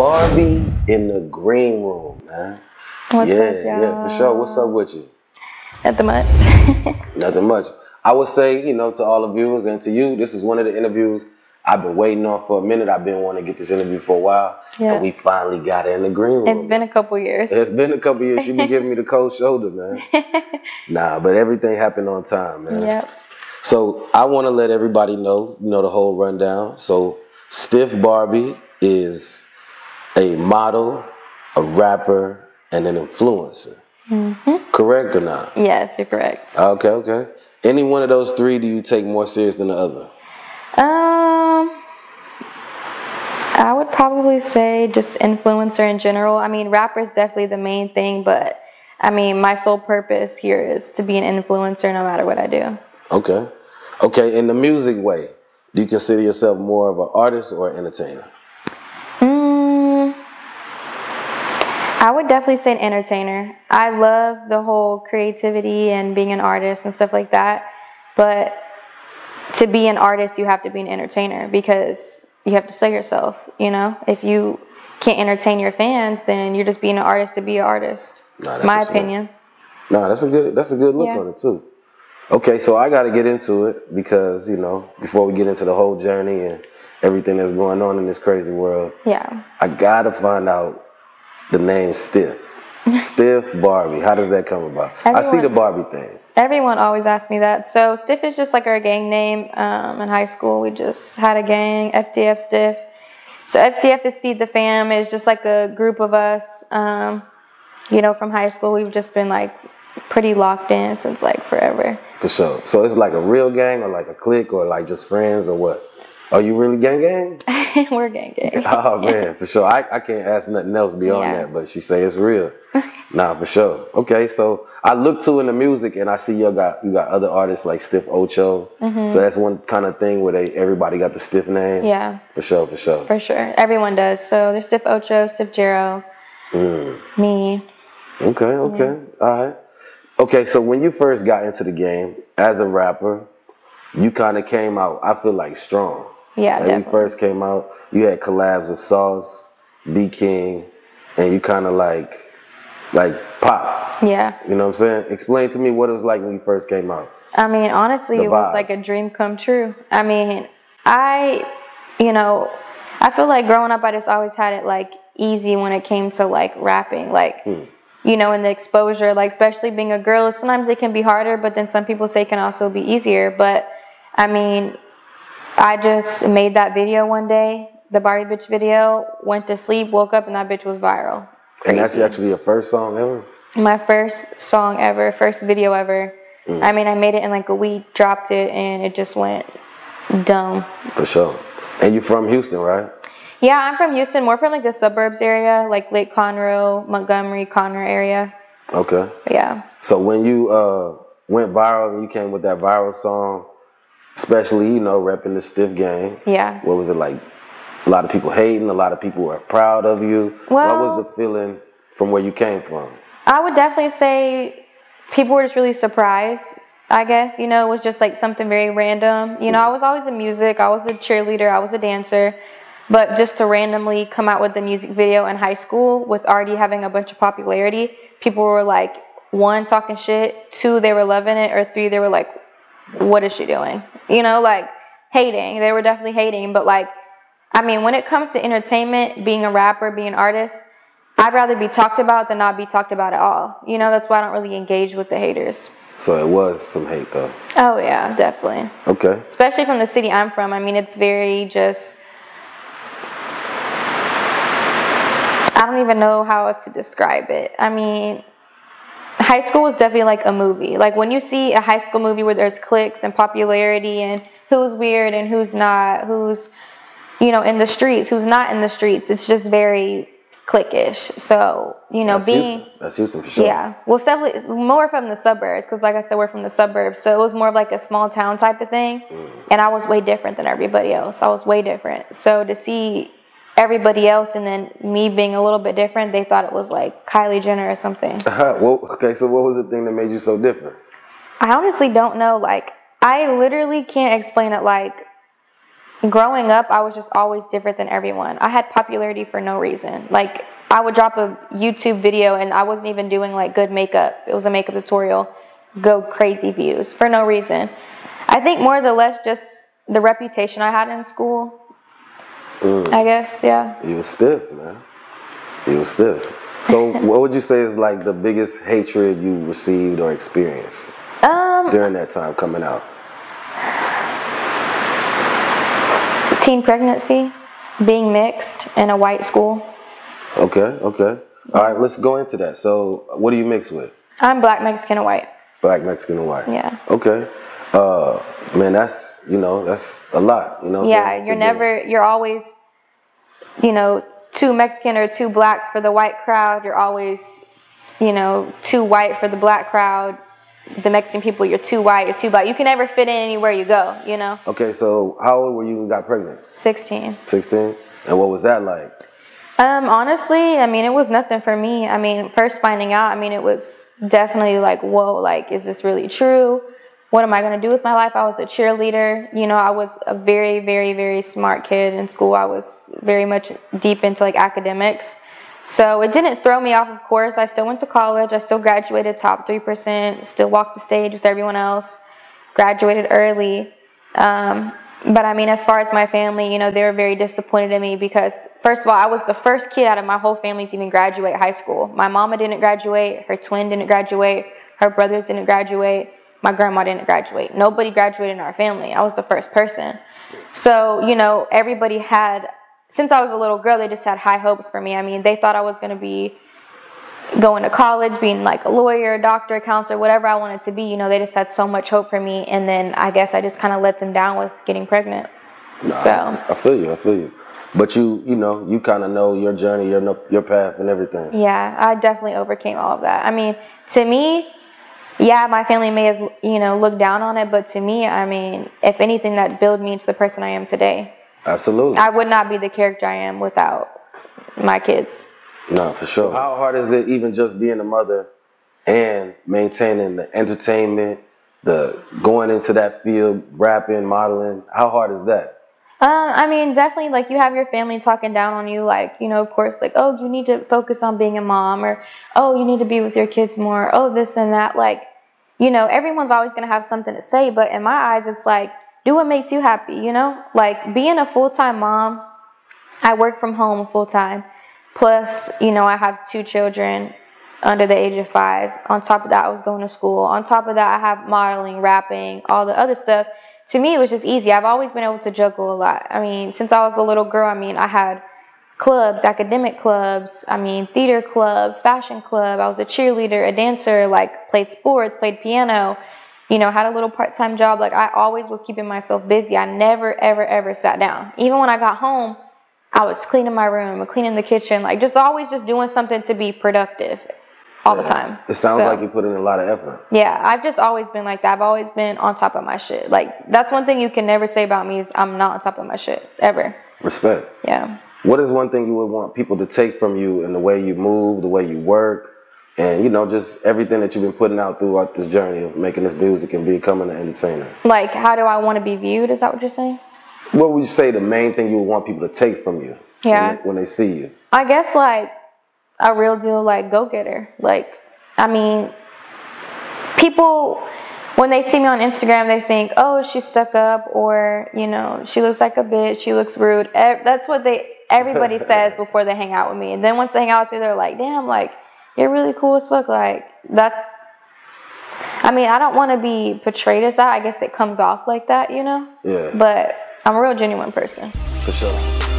Barbie in the green room, man. What's up, y'all? Yeah, for sure. What's up with you? Nothing much. Nothing much. I would say, you know, to all the viewers and to you, this is one of the interviews I've been waiting on for a minute. I've been wanting to get this interview for a while, and we finally got it in the green room. It's been a couple years. It's been a couple years. You've been giving me the cold shoulder, man. Nah, but everything happened on time, man. Yep. So I want to let everybody know, you know, the whole rundown. So Stiff Barbie is a model, a rapper, and an influencer. Mm-hmm. Correct or not? Yes, you're correct. Okay, okay. Any one of those three do you take more serious than the other? I would probably say just influencer in general. I mean, rapper is definitely the main thing, but I mean, my sole purpose here is to be an influencer no matter what I do. Okay. Okay, in the music way, do you consider yourself more of an artist or an entertainer? I would definitely say an entertainer. I love the whole creativity and being an artist and stuff like that. But to be an artist, you have to be an entertainer because you have to sell yourself, you know? If you can't entertain your fans, then you're just being an artist to be an artist. Nah, my opinion. No, that's a good look on it too. Okay, so I got to get into it because, you know, before we get into the whole journey and everything that's going on in this crazy world, I got to find out the name Stiff. Stiff Barbie. How does that come about? I see the Barbie thing. Everyone always asks me that. So Stiff is just like our gang name. In high school, we just had a gang, FTF Stiff. So FTF is Feed the Fam. It's just like a group of us, you know, from high school. We've just been like pretty locked in since like forever. For sure. So it's like a real gang or like a clique or like just friends or what? Are you really gang gang? We're gang gang. Oh man, for sure. I can't ask nothing else beyond that, but she say it's real. Nah, for sure. Okay, so I look to in the music and I see you got other artists like Stiff Ocho. Mm-hmm. So that's one kind of thing where everybody got the Stiff name. Yeah. For sure, for sure. For sure. Everyone does. So there's Stiff Ocho, Stiff Jero, me. Okay, okay. All right. Okay, so when you first got into the game as a rapper, you kind of came out, I feel like, strong. Yeah, like definitely. When you first came out, you had collabs with Sauce, Beat King, and you kind of like pop. Yeah. You know what I'm saying? Explain to me what it was like when you first came out. I mean, honestly, it was like a dream come true. I mean, you know, I feel like growing up, I just always had it like easy when it came to like rapping, like, you know, and the exposure, like especially being a girl, sometimes it can be harder, but then some people say it can also be easier. But I mean, I just made that video one day, the Barbie Bitch video, went to sleep, woke up, and that bitch was viral. Crazy. And that's actually your first song ever? My first song ever, first video ever. I mean, I made it in like a week, dropped it, and it just went dumb. For sure. And you're from Houston, right? Yeah, I'm from Houston, more from like the suburbs area, like Lake Conroe, Montgomery, Conroe area. Okay. Yeah. So when you went viral and you came with that viral song, especially, you know, repping the Stiff gang. Yeah. What was it like? A lot of people hating, a lot of people were proud of you. Well, what was the feeling from where you came from? I would definitely say people were just really surprised, I guess. You know, it was just like something very random. You know, I was always in music. I was a cheerleader. I was a dancer. But just to randomly come out with the music video in high school with already having a bunch of popularity, people were like, one, talking shit, two, they were loving it, or three, they were like, what is she doing? You know, like hating. They were definitely hating. But like, I mean, when it comes to entertainment, being a rapper, being an artist, I'd rather be talked about than not be talked about at all. You know, that's why I don't really engage with the haters. So it was some hate though. Oh yeah, definitely. Okay. Especially from the city I'm from. I mean, it's very just, I don't even know how to describe it. I mean, high school was definitely like a movie. Like when you see a high school movie where there's cliques and popularity and who's weird and who's not, who's, you know, in the streets, who's not in the streets, it's just very cliquish. So, you know, that's Houston for sure. Yeah. Well, definitely more from the suburbs because, like I said, we're from the suburbs. So it was more of like a small town type of thing. And I was way different than everybody else. I was way different. So to see everybody else and then me being a little bit different, they thought it was like Kylie Jenner or something. Well, okay, so what was the thing that made you so different? I honestly don't know. Like, I literally can't explain it. Like, growing up, I was just always different than everyone. I had popularity for no reason. Like, I would drop a YouTube video and I wasn't even doing like good makeup. It was a makeup tutorial. Go crazy views for no reason. I think more or less just the reputation I had in school. I guess, yeah. You was stiff, man. You was stiff. So what would you say is like the biggest hatred you received or experienced during that time coming out? Teen pregnancy, being mixed in a white school. Okay, okay. All right, let's go into that. So what do you mix with? I'm black, Mexican, and white. Black, Mexican, and white. Yeah. Okay. Man, that's, you know, that's a lot, you know. Yeah, so, you're always, you know, too Mexican or too black for the white crowd. You're always, you know, too white for the black crowd. The Mexican people, you're too white, you're too black. You can never fit in anywhere you go, you know. Okay, so how old were you when you got pregnant? 16. 16? And what was that like? Honestly, I mean, it was nothing for me. I mean, first finding out, I mean, it was definitely like, whoa, like, is this really true? What am I going to do with my life? I was a cheerleader. You know, I was a very, very, very smart kid in school. I was very much deep into like academics. So it didn't throw me off, of course. I still went to college. I still graduated top 3%, still walked the stage with everyone else, graduated early. But I mean, as far as my family, you know, they were very disappointed in me because, first of all, I was the first kid out of my whole family to even graduate high school. My mama didn't graduate. Her twin didn't graduate. Her brothers didn't graduate. My grandma didn't graduate. Nobody graduated in our family. I was the first person. So, you know, everybody had, since I was a little girl, they just had high hopes for me. I mean, they thought I was going to be going to college, being like a lawyer, doctor, counselor, whatever I wanted to be. You know, they just had so much hope for me. And then I guess I just kind of let them down with getting pregnant. Nah, so I feel you. I feel you. But you know, you kind of know your journey, your path and everything. Yeah, I definitely overcame all of that. I mean, to me, yeah, my family may have, you know, looked down on it, but to me, I mean, if anything, that built me into the person I am today. Absolutely. I would not be the character I am without my kids. No, for sure. So how hard is it even just being a mother and maintaining the entertainment, the going into that field, rapping, modeling? How hard is that? I mean, definitely, like, you have your family talking down on you, like, you know, of course, like, oh, you need to focus on being a mom, or, oh, you need to be with your kids more, oh, this and that, like, you know, everyone's always going to have something to say, but in my eyes, it's like, do what makes you happy, you know? Like, being a full-time mom, I work from home full-time, plus, you know, I have 2 children under the age of 5. On top of that, I was going to school. On top of that, I have modeling, rapping, all the other stuff. To me, it was just easy. I've always been able to juggle a lot. I mean, since I was a little girl, I mean, I had clubs, academic clubs, I mean, theater club, fashion club. I was a cheerleader, a dancer, like, played sports, played piano, you know, had a little part-time job. Like, I always was keeping myself busy. I never, ever, ever sat down. Even when I got home, I was cleaning my room, cleaning the kitchen, like, just always just doing something to be productive all the time. It sounds like you put in a lot of effort. Yeah, I've just always been like that. I've always been on top of my shit. Like, that's one thing you can never say about me is I'm not on top of my shit, ever. Respect. Yeah. What is one thing you would want people to take from you in the way you move, the way you work, and, you know, just everything that you've been putting out throughout this journey of making this music and becoming an entertainer? Like, how do I want to be viewed? Is that what you're saying? What would you say the main thing you would want people to take from you when they see you? I guess, like, a real deal, like, go-getter. Like, I mean, people, when they see me on Instagram, they think, oh, she's stuck up, or, you know, she looks like a bitch, she looks rude. That's what everybody says before they hang out with me. And then once they hang out with me, they're like, damn, like, you're really cool as fuck. Like, that's, I mean, I don't want to be portrayed as that. I guess it comes off like that, you know? Yeah. But I'm a real genuine person. For sure.